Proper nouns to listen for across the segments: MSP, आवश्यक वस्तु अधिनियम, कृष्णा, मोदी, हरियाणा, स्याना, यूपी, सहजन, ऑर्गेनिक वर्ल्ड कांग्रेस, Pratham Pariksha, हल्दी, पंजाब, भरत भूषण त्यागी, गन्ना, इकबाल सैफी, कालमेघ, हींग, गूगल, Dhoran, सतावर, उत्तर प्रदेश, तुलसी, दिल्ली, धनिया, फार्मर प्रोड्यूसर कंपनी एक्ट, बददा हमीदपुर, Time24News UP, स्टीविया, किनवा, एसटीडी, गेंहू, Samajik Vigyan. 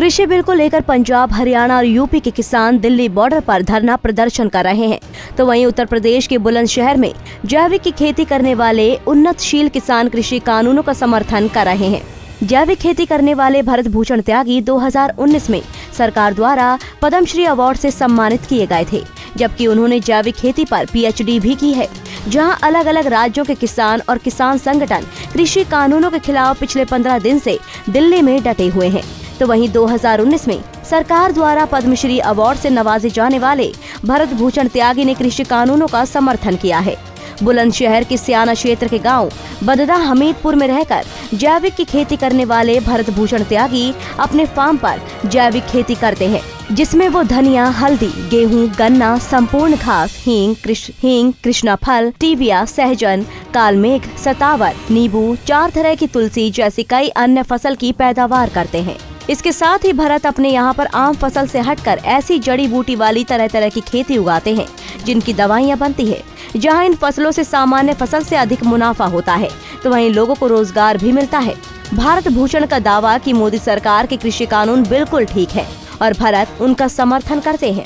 कृषि बिल को लेकर पंजाब, हरियाणा और यूपी के किसान दिल्ली बॉर्डर पर धरना प्रदर्शन कर रहे हैं, तो वहीं उत्तर प्रदेश के बुलंदशहर में जैविक की खेती करने वाले उन्नतशील किसान कृषि कानूनों का समर्थन कर रहे हैं। जैविक खेती करने वाले भरत भूषण त्यागी 2019 में सरकार द्वारा पदम श्री अवार्ड से सम्मानित किए गए थे, जबकि उन्होंने जैविक खेती पर PhD भी की है, जहां अलग अलग राज्यों के किसान और किसान संगठन कृषि कानूनों के खिलाफ पिछले 15 दिन से दिल्ली में डटे हुए हैं। तो वहीं 2019 में सरकार द्वारा पद्मश्री अवार्ड से नवाजे जाने वाले भरत भूषण त्यागी ने कृषि कानूनों का समर्थन किया है। बुलंदशहर के स्याना क्षेत्र के गांव बददा हमीदपुर में रहकर जैविक की खेती करने वाले भरत भूषण त्यागी अपने फार्म पर जैविक खेती करते हैं, जिसमें वो धनिया, हल्दी, गेंहू, गन्ना, संपूर्ण घास, हींग, कृष्णा फल, स्टीविया, सहजन, कालमेघ, सतावर, नीबू, 4 तरह की तुलसी जैसी कई अन्य फसल की पैदावार करते हैं। इसके साथ ही भरत अपने यहाँ पर आम फसल से हटकर ऐसी जड़ी बूटी वाली तरह तरह की खेती उगाते हैं, जिनकी दवाइयाँ बनती है, जहां इन फसलों से सामान्य फसल से अधिक मुनाफा होता है, तो वहीं लोगों को रोजगार भी मिलता है। भारत भूषण का दावा कि मोदी सरकार के कृषि कानून बिल्कुल ठीक है और भरत उनका समर्थन करते हैं।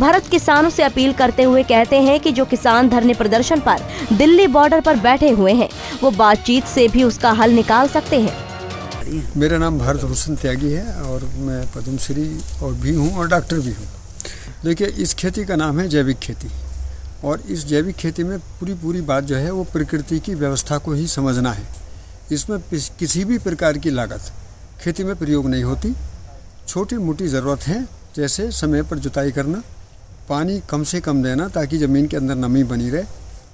भरत किसानों से अपील करते हुए कहते हैं कि जो किसान धरने प्रदर्शन पर दिल्ली बॉर्डर पर बैठे हुए हैं, वो बातचीत से भी उसका हल निकाल सकते हैं। मेरा नाम भरत भूषण त्यागी है और मैं पद्मश्री और भी हूँ और डॉक्टर भी हूँ। देखिए, इस खेती का नाम है जैविक खेती और इस जैविक खेती में पूरी बात जो है वो प्रकृति की व्यवस्था को ही समझना है। इसमें किसी भी प्रकार की लागत खेती में प्रयोग नहीं होती। छोटी मोटी ज़रूरत है, जैसे समय पर जुताई करना, पानी कम से कम देना ताकि ज़मीन के अंदर नमी बनी रहे,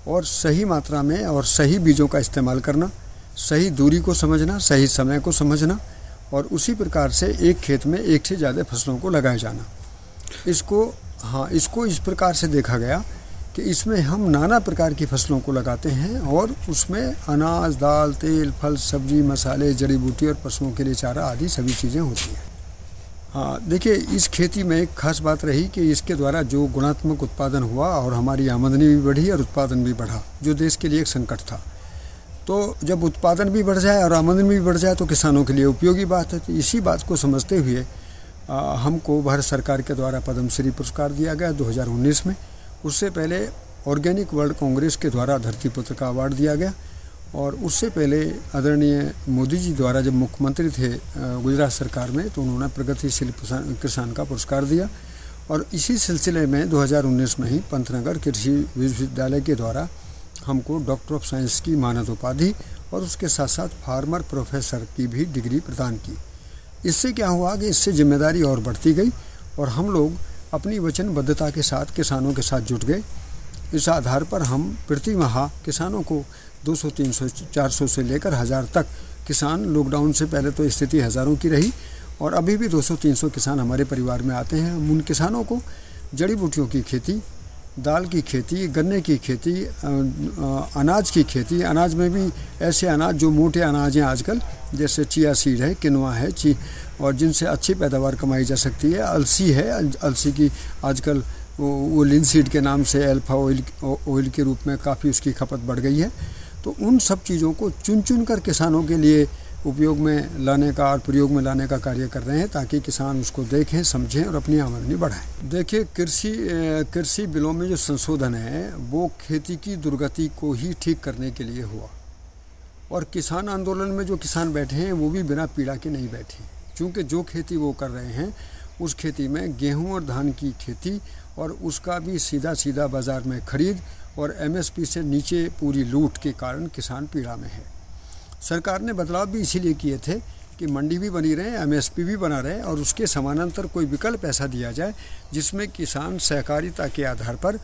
और सही मात्रा में और सही बीजों का इस्तेमाल करना, सही दूरी को समझना, सही समय को समझना, और उसी प्रकार से एक खेत में एक से ज़्यादा फसलों को लगाया जाना। इसको इस प्रकार से देखा गया कि इसमें हम नाना प्रकार की फसलों को लगाते हैं और उसमें अनाज, दाल, तेल, फल, सब्जी, मसाले, जड़ी बूटी और पशुओं के लिए चारा आदि सभी चीज़ें होती हैं। हाँ, देखिए, इस खेती में एक खास बात रही कि इसके द्वारा जो गुणात्मक उत्पादन हुआ और हमारी आमदनी भी बढ़ी और उत्पादन भी बढ़ा, जो देश के लिए एक संकट था। तो जब उत्पादन भी बढ़ जाए और आमदनी भी बढ़ जाए तो किसानों के लिए उपयोगी बात है। तो इसी बात को समझते हुए हमको भारत सरकार के द्वारा पद्मश्री पुरस्कार दिया गया 2019 में। उससे पहले ऑर्गेनिक वर्ल्ड कांग्रेस के द्वारा धरती पुत्र का अवार्ड दिया गया, और उससे पहले आदरणीय मोदी जी द्वारा जब मुख्यमंत्री थे गुजरात सरकार में, तो उन्होंने प्रगतिशील किसान का पुरस्कार दिया। और इसी सिलसिले में 2019 में ही पंतनगर कृषि विश्वविद्यालय के द्वारा हमको डॉक्टर ऑफ साइंस की मानद उपाधि और उसके साथ साथ फार्मर प्रोफेसर की भी डिग्री प्रदान की। इससे क्या हुआ कि इससे जिम्मेदारी और बढ़ती गई और हम लोग अपनी वचनबद्धता के साथ किसानों के साथ जुट गए। इस आधार पर हम प्रति माह किसानों को 200, 300, 400 से लेकर 1000 तक किसान, लॉकडाउन से पहले तो स्थिति हज़ारों की रही और अभी भी 200-300 किसान हमारे परिवार में आते हैं। हम उन किसानों को जड़ी बूटियों की खेती, दाल की खेती, गन्ने की खेती, अनाज की खेती, अनाज में भी ऐसे अनाज जो मोटे अनाज हैं आजकल, जैसे चिया सीड है, किनवा है, और जिनसे अच्छी पैदावार कमाई जा सकती है। अलसी है, अलसी की आजकल वो लिनसीड के नाम से अल्फा ऑयल के रूप में काफ़ी उसकी खपत बढ़ गई है। तो उन सब चीज़ों को चुन कर किसानों के लिए उपयोग में लाने का और प्रयोग में लाने का कार्य कर रहे हैं, ताकि किसान उसको देखें, समझें और अपनी आमदनी बढ़ाएं। देखिए, कृषि बिलों में जो संशोधन है वो खेती की दुर्गति को ही ठीक करने के लिए हुआ, और किसान आंदोलन में जो किसान बैठे हैं वो भी बिना पीड़ा के नहीं बैठे, क्योंकि जो खेती वो कर रहे हैं उस खेती में गेहूँ और धान की खेती और उसका भी सीधा बाज़ार में खरीद और MSP से नीचे पूरी लूट के कारण किसान पीड़ा में है। सरकार ने बदलाव भी इसीलिए किए थे कि मंडी भी बनी रहे, MSP भी बना रहे और उसके समानांतर कोई विकल्प ऐसा दिया जाए जिसमें किसान सहकारिता के आधार पर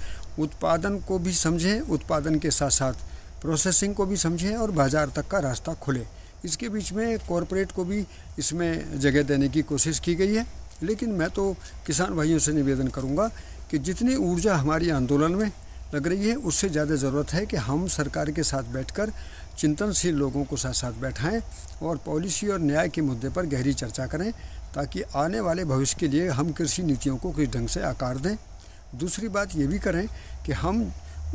उत्पादन को भी समझे, उत्पादन के साथ साथ प्रोसेसिंग को भी समझे और बाज़ार तक का रास्ता खुले। इसके बीच में कॉरपोरेट को भी इसमें जगह देने की कोशिश की गई है, लेकिन मैं तो किसान भाइयों से निवेदन करूँगा कि जितनी ऊर्जा हमारी आंदोलन में लग रही है उससे ज़्यादा ज़रूरत है कि हम सरकार के साथ बैठकर चिंतनशील लोगों को साथ बैठाएं और पॉलिसी और न्याय के मुद्दे पर गहरी चर्चा करें, ताकि आने वाले भविष्य के लिए हम कृषि नीतियों को किस ढंग से आकार दें। दूसरी बात ये भी करें कि हम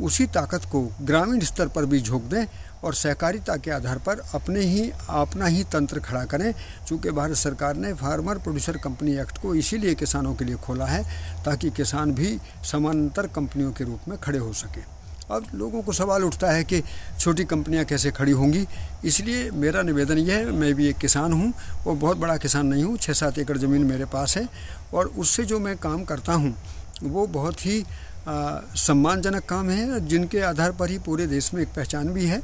उसी ताकत को ग्रामीण स्तर पर भी झोंक दें और सहकारिता के आधार पर अपना ही तंत्र खड़ा करें। चूँकि भारत सरकार ने फार्मर प्रोड्यूसर कंपनी एक्ट को इसीलिए किसानों के लिए खोला है ताकि किसान भी समानांतर कंपनियों के रूप में खड़े हो सकें। अब लोगों को सवाल उठता है कि छोटी कंपनियां कैसे खड़ी होंगी, इसलिए मेरा निवेदन यह है, मैं भी एक किसान हूं और बहुत बड़ा किसान नहीं हूं, 6-7 एकड़ ज़मीन मेरे पास है और उससे जो मैं काम करता हूं वो बहुत ही सम्मानजनक काम है, जिनके आधार पर ही पूरे देश में एक पहचान भी है।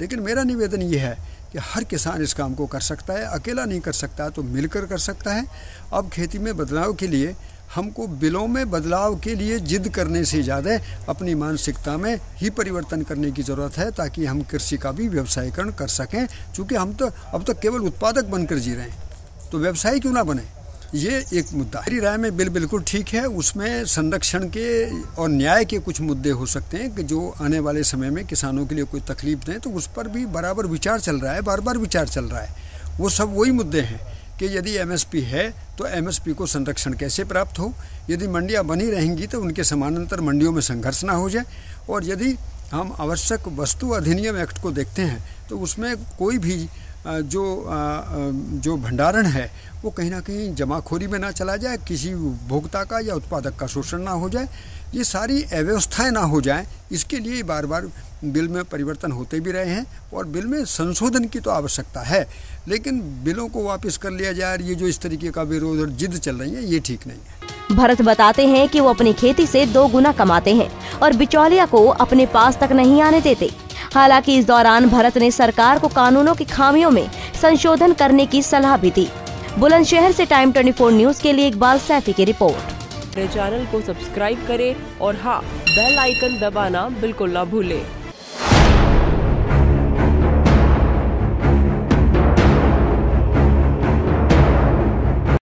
लेकिन मेरा निवेदन यह है कि हर किसान इस काम को कर सकता है, अकेला नहीं कर सकता तो मिलकर कर सकता है। अब खेती में बदलाव के लिए हमको बिलों में बदलाव के लिए जिद करने से ज़्यादा अपनी मानसिकता में ही परिवर्तन करने की ज़रूरत है ताकि हम कृषि का भी व्यवसायीकरण कर सकें। चूँकि हम तो अब तक केवल उत्पादक बनकर जी रहे हैं तो व्यवसायी क्यों ना बने, ये एक मुद्दा। मेरी राय में बिल बिल्कुल ठीक है, उसमें संरक्षण के और न्याय के कुछ मुद्दे हो सकते हैं कि जो आने वाले समय में किसानों के लिए कोई तकलीफ दें, तो उस पर भी बराबर विचार चल रहा है, बार बार विचार चल रहा है। वो सब वही मुद्दे हैं कि यदि एमएसपी है तो एमएसपी को संरक्षण कैसे प्राप्त हो, यदि मंडियां बनी रहेंगी तो उनके समानांतर मंडियों में संघर्ष ना हो जाए, और यदि हम आवश्यक वस्तु अधिनियम एक्ट को देखते हैं तो उसमें कोई भी जो भंडारण है वो कहीं ना कहीं जमाखोरी में ना चला जाए, किसी उपभोक्ता का या उत्पादक का शोषण ना हो जाए, ये सारी अव्यवस्थाएँ ना हो जाएं, इसके लिए बार बार बिल में परिवर्तन होते भी रहे हैं और बिल में संशोधन की तो आवश्यकता है। लेकिन बिलों को वापस कर लिया जाए, ये जो इस तरीके का विरोध और जिद चल रही है ये ठीक नहीं है। भरत बताते हैं कि वो अपनी खेती से 2 गुना कमाते हैं और बिचौलिया को अपने पास तक नहीं आने देते। हालांकि इस दौरान भरत ने सरकार को कानूनों की खामियों में संशोधन करने की सलाह भी दी। बुलंदशहर से Time24 News के लिए इकबाल सैफी की रिपोर्ट। चैनल को सब्सक्राइब करें और हाँ, बेल आइकन दबाना बिल्कुल ना भूलें।